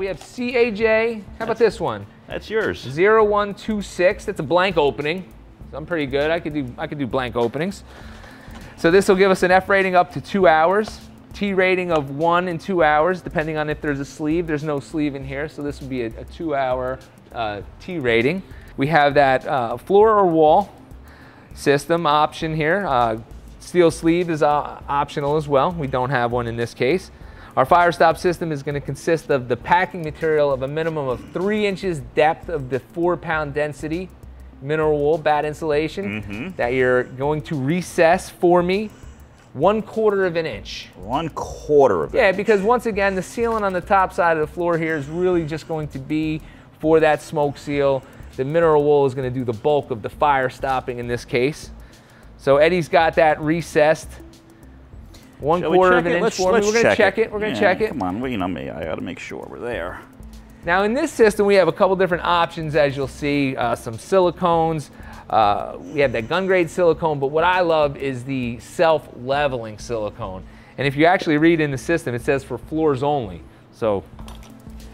we have CAJ. How about this one? That's yours. 0126. That's a blank opening. So I'm pretty good. I could do blank openings. So this will give us an F rating up to 2 hours, T rating of 1 and 2 hours, depending on if there's a sleeve. There's no sleeve in here, so this would be a 2 hour T rating. We have that floor or wall system option here. Steel sleeve is optional as well. We don't have one in this case. Our fire stop system is going to consist of the packing material of a minimum of 3 inches depth of the 4-pound density mineral wool bat insulation that you're going to recess for me 1/4 of an inch. 1/4 of an inch. Yeah, because once again, the sealant on the top side of the floor here is really just going to be for that smoke seal. The mineral wool is going to do the bulk of the fire stopping in this case. So Eddie's got that recessed 1/4 of an inch for me. We're going to check it. Come on, you know me. I got to make sure we're there. Now in this system, we have a couple different options, as you'll see, some silicones. We have that gun grade silicone, but what I love is the self-leveling silicone. And if you actually read in the system, it says for floors only. So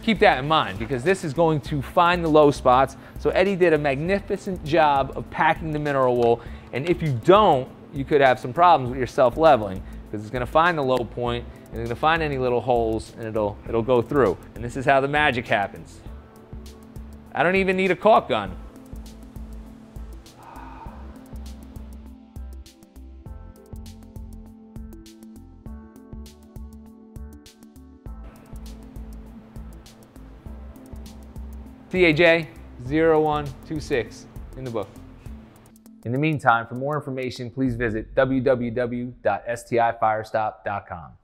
keep that in mind, because this is going to find the low spots. So Eddie did a magnificent job of packing the mineral wool. And if you don't, you could have some problems with your self-leveling, because it's gonna find the low point, and it's gonna find any little holes, and it'll go through. And this is how the magic happens. I don't even need a caulk gun. CAJ-0126 in the book. In the meantime, for more information, please visit www.stifirestop.com.